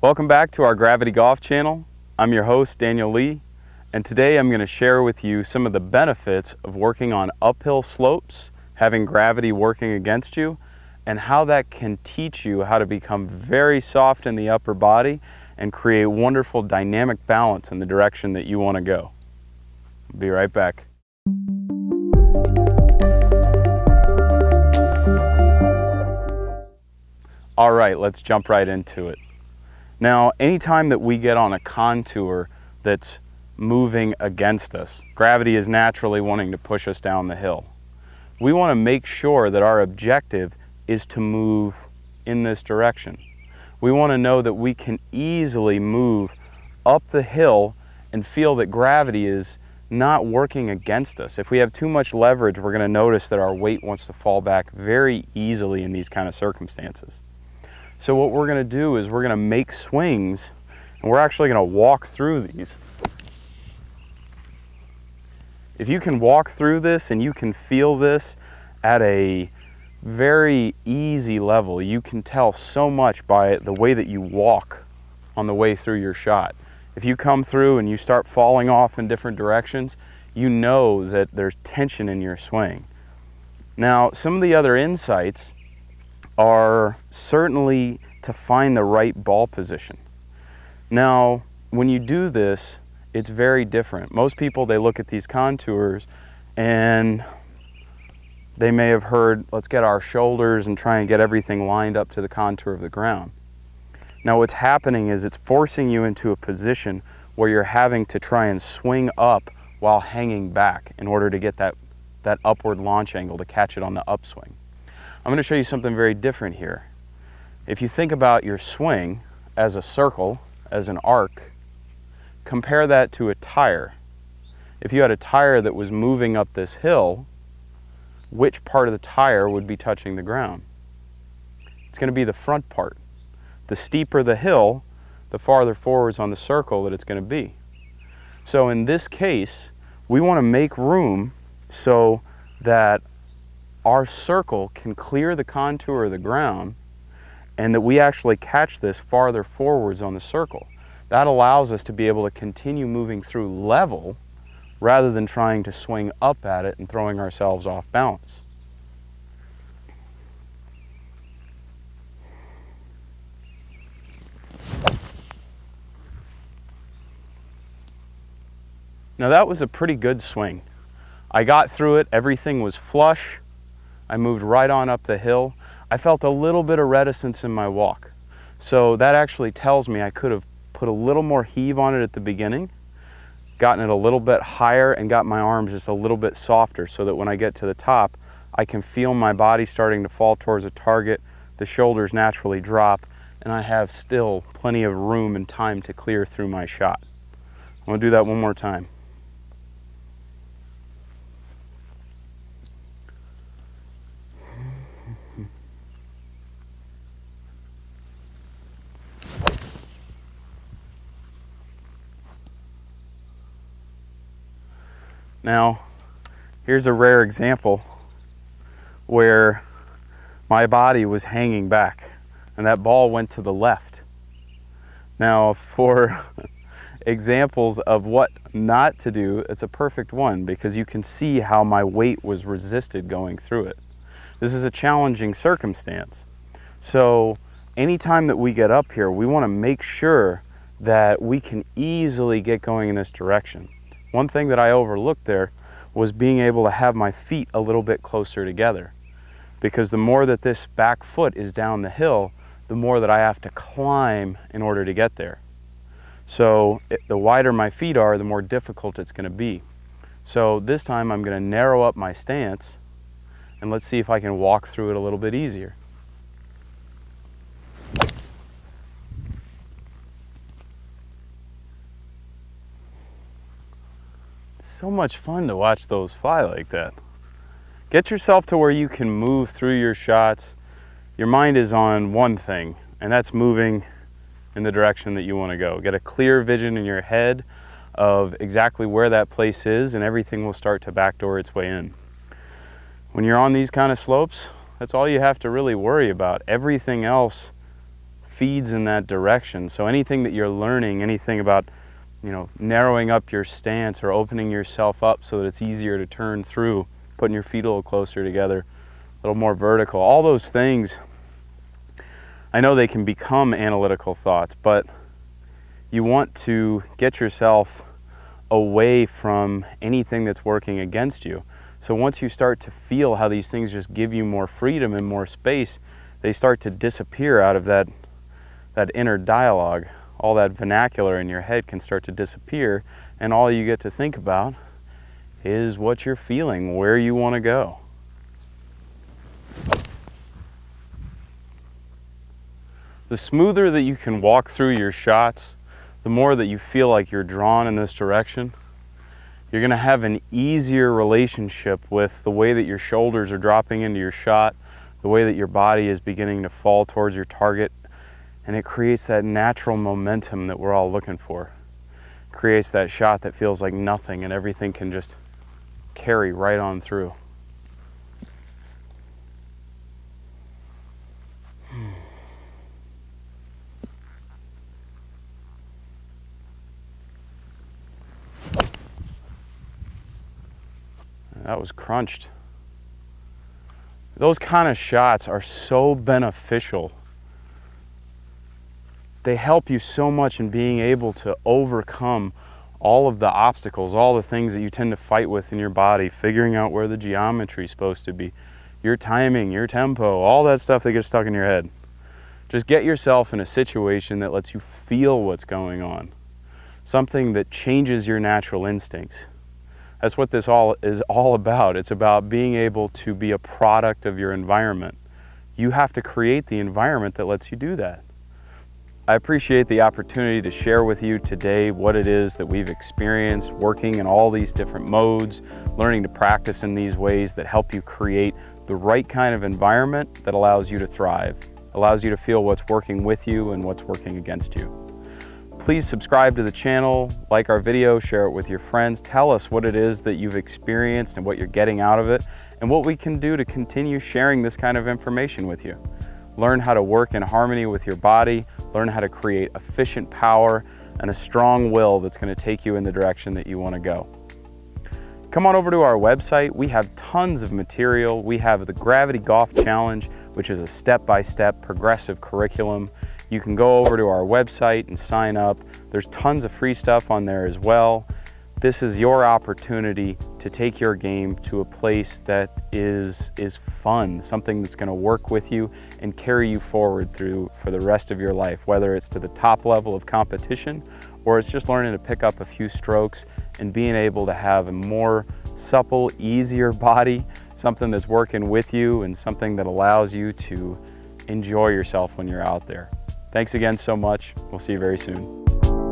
Welcome back to our Gravity Golf Channel. I'm your host, Daniel Lee, and today I'm going to share with you some of the benefits of working on uphill slopes, having gravity working against you, and how that can teach you how to become very soft in the upper body and create wonderful dynamic balance in the direction that you want to go. I'll be right back. All right, let's jump right into it. Now, anytime that we get on a contour that's moving against us, gravity is naturally wanting to push us down the hill. We want to make sure that our objective is to move in this direction. We want to know that we can easily move up the hill and feel that gravity is not working against us. If we have too much leverage, we're going to notice that our weight wants to fall back very easily in these kind of circumstances. So what we're going to do is we're going to make swings, and we're actually going to walk through these. If you can walk through this and you can feel this at a very easy level, you can tell so much by the way that you walk on the way through your shot. If you come through and you start falling off in different directions, you know that there's tension in your swing. Now, some of the other insights are certainly to find the right ball position. Now, when you do this, it's very different. Most people, they look at these contours and they may have heard, let's get our shoulders and try and get everything lined up to the contour of the ground. Now, what's happening is it's forcing you into a position where you're having to try and swing up while hanging back in order to get that upward launch angle to catch it on the upswing. I'm going to show you something very different here. If you think about your swing as a circle, as an arc, compare that to a tire. If you had a tire that was moving up this hill, which part of the tire would be touching the ground? It's going to be the front part. The steeper the hill, the farther forwards on the circle that it's going to be. So in this case, we want to make room so that our circle can clear the contour of the ground and that we actually catch this farther forwards on the circle. That allows us to be able to continue moving through level rather than trying to swing up at it and throwing ourselves off balance. Now, that was a pretty good swing. I got through it, everything was flush. I moved right on up the hill. I felt a little bit of reticence in my walk. So that actually tells me I could have put a little more heave on it at the beginning, gotten it a little bit higher, and got my arms just a little bit softer so that when I get to the top, I can feel my body starting to fall towards a target, the shoulders naturally drop, and I have still plenty of room and time to clear through my shot. I'm gonna do that one more time. Now, here's a rare example where my body was hanging back and that ball went to the left. Now, for examples of what not to do, it's a perfect one because you can see how my weight was resisted going through it. This is a challenging circumstance. So anytime that we get up here, we want to make sure that we can easily get going in this direction. One thing that I overlooked there was being able to have my feet a little bit closer together, because the more that this back foot is down the hill, the more that I have to climb in order to get there. So the wider my feet are, the more difficult it's going to be. So this time I'm going to narrow up my stance, and let's see if I can walk through it a little bit easier. So much fun to watch those fly like that. Get yourself to where you can move through your shots. Your mind is on one thing, and that's moving in the direction that you want to go. Get a clear vision in your head of exactly where that place is, and everything will start to backdoor its way in. When you're on these kind of slopes, that's all you have to really worry about. Everything else feeds in that direction. So anything that you're learning, anything about, you know, narrowing up your stance or opening yourself up so that it's easier to turn through, putting your feet a little closer together, a little more vertical, all those things, I know they can become analytical thoughts, but you want to get yourself away from anything that's working against you. So once you start to feel how these things just give you more freedom and more space, they start to disappear out of that inner dialogue. All that vernacular in your head can start to disappear, and all you get to think about is what you're feeling, where you want to go. The smoother that you can walk through your shots, the more that you feel like you're drawn in this direction, you're going to have an easier relationship with the way that your shoulders are dropping into your shot, the way that your body is beginning to fall towards your target, and it creates that natural momentum that we're all looking for. It creates that shot that feels like nothing and everything can just carry right on through. That was crunched. Those kind of shots are so beneficial. They help you so much in being able to overcome all of the obstacles, all the things that you tend to fight with in your body, figuring out where the geometry is supposed to be, your timing, your tempo, all that stuff that gets stuck in your head. Just get yourself in a situation that lets you feel what's going on, something that changes your natural instincts. That's what this all is all about. It's about being able to be a product of your environment. You have to create the environment that lets you do that. I appreciate the opportunity to share with you today what it is that we've experienced working in all these different modes, learning to practice in these ways that help you create the right kind of environment that allows you to thrive, allows you to feel what's working with you and what's working against you. Please subscribe to the channel, like our video, share it with your friends, tell us what it is that you've experienced and what you're getting out of it, and what we can do to continue sharing this kind of information with you. Learn how to work in harmony with your body, learn how to create efficient power and a strong will that's going to take you in the direction that you want to go. Come on over to our website. We have tons of material. We have the Gravity Golf Challenge, which is a step-by-step progressive curriculum. You can go over to our website and sign up. There's tons of free stuff on there as well. This is your opportunity to take your game to a place that is fun, something that's going to work with you and carry you forward through for the rest of your life, whether it's to the top level of competition or it's just learning to pick up a few strokes and being able to have a more supple, easier body, something that's working with you and something that allows you to enjoy yourself when you're out there. Thanks again so much. We'll see you very soon.